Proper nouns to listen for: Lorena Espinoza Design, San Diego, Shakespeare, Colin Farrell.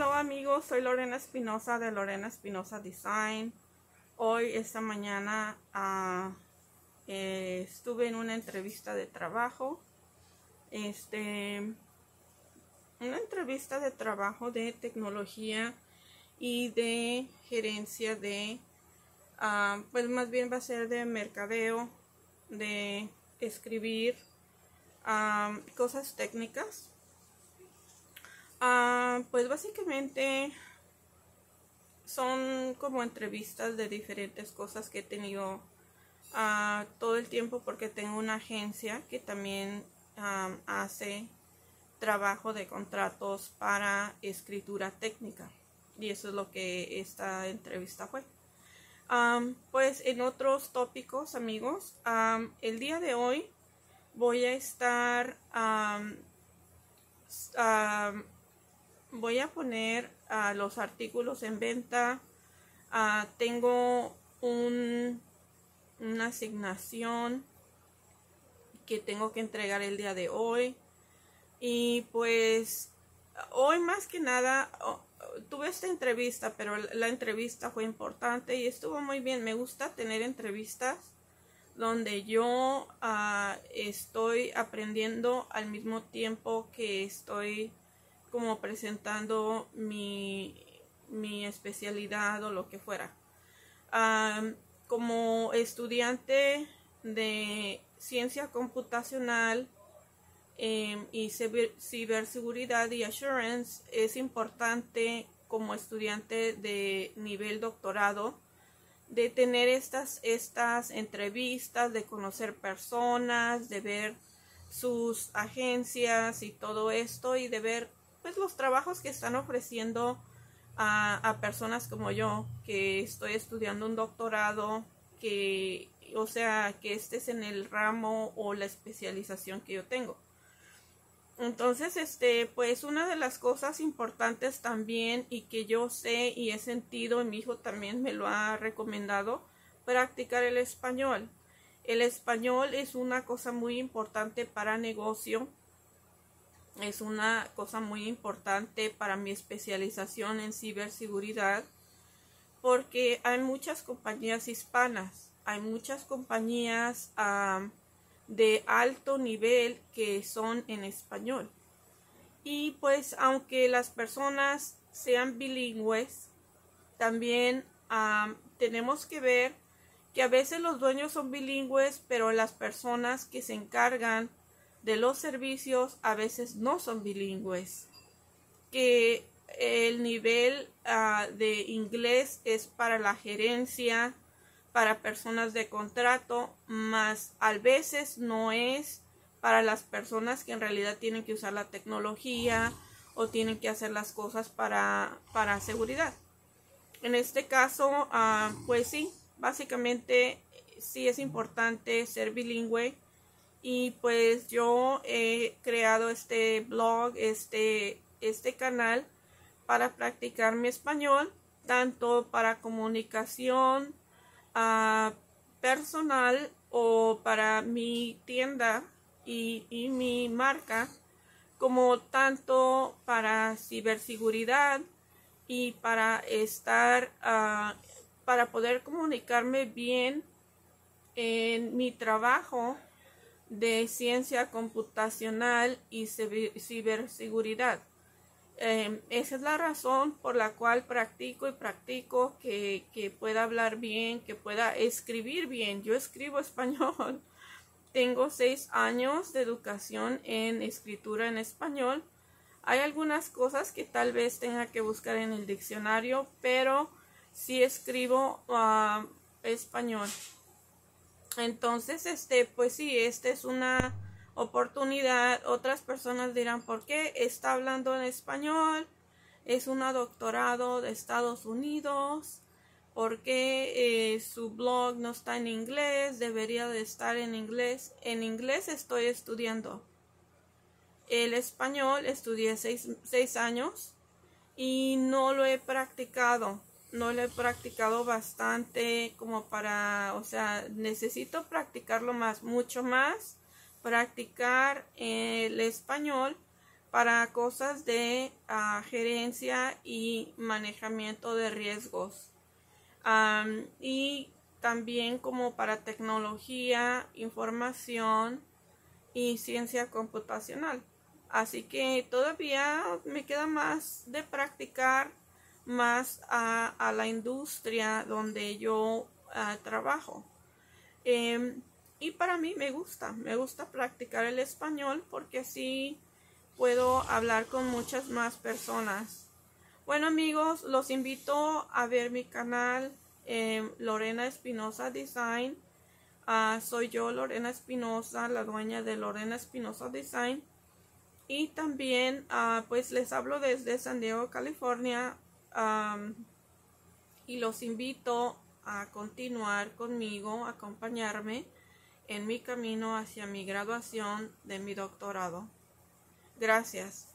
Hola amigos, soy Lorena Espinoza de Lorena Espinoza Design. Hoy, esta mañana, estuve en una entrevista de trabajo. Una entrevista de trabajo de tecnología y de gerencia de, pues más bien va a ser de mercadeo, de escribir cosas técnicas. Pues básicamente son como entrevistas de diferentes cosas que he tenido todo el tiempo, porque tengo una agencia que también hace trabajo de contratos para escritura técnica, y eso es lo que esta entrevista fue. Pues en otros tópicos, amigos, el día de hoy voy a estar voy a poner los artículos en venta. Tengo una asignación que tengo que entregar el día de hoy. Y pues hoy más que nada tuve esta entrevista, pero la entrevista fue importante y estuvo muy bien. Me gusta tener entrevistas donde yo estoy aprendiendo al mismo tiempo que estoy como presentando mi especialidad o lo que fuera. Como estudiante de ciencia computacional y ciberseguridad y assurance, es importante como estudiante de nivel doctorado de tener estas entrevistas, de conocer personas, de ver sus agencias y todo esto, y de ver pues los trabajos que están ofreciendo a personas como yo, que estoy estudiando un doctorado, que, o sea, que es en el ramo o la especialización que yo tengo. Entonces, pues una de las cosas importantes también, y que yo sé y he sentido, y mi hijo también me lo ha recomendado, practicar el español. El español es una cosa muy importante para negocio. Es una cosa muy importante para mi especialización en ciberseguridad, porque hay muchas compañías hispanas, hay muchas compañías de alto nivel que son en español. Y pues aunque las personas sean bilingües, también tenemos que ver que a veces los dueños son bilingües, pero las personas que se encargan de los servicios a veces no son bilingües, que el nivel de inglés es para la gerencia, para personas de contrato, más a veces no es para las personas que en realidad tienen que usar la tecnología o tienen que hacer las cosas para seguridad. En este caso, pues sí, básicamente sí es importante ser bilingüe. Y pues yo he creado este blog, este canal para practicar mi español, tanto para comunicación personal o para mi tienda y mi marca, como tanto para ciberseguridad y para estar, para poder comunicarme bien en mi trabajo de ciencia computacional y ciberseguridad. Esa es la razón por la cual practico que pueda hablar bien, que pueda escribir bien. Yo escribo español. Tengo 6 años de educación en escritura en español. Hay algunas cosas que tal vez tenga que buscar en el diccionario, pero sí escribo español. Entonces, pues sí, esta es una oportunidad. Otras personas dirán, ¿por qué está hablando en español? Es una doctorado de Estados Unidos. ¿Por qué su blog no está en inglés? Debería de estar en inglés. En inglés estoy estudiando. El español estudié 6 años y no lo he practicado. No lo he practicado bastante como para, o sea, necesito practicarlo más, mucho más, practicar el español para cosas de gerencia y manejamiento de riesgos, y también como para tecnología, información y ciencia computacional. Así que todavía me queda más de practicar más a la industria donde yo trabajo. Y para mí me gusta practicar el español porque así puedo hablar con muchas más personas. Bueno amigos, los invito a ver mi canal Lorena Espinoza Design. Soy yo, Lorena Espinoza, la dueña de Lorena Espinoza Design. Y también pues les hablo desde San Diego, California. Y los invito a continuar conmigo, a acompañarme en mi camino hacia mi graduación de mi doctorado. Gracias.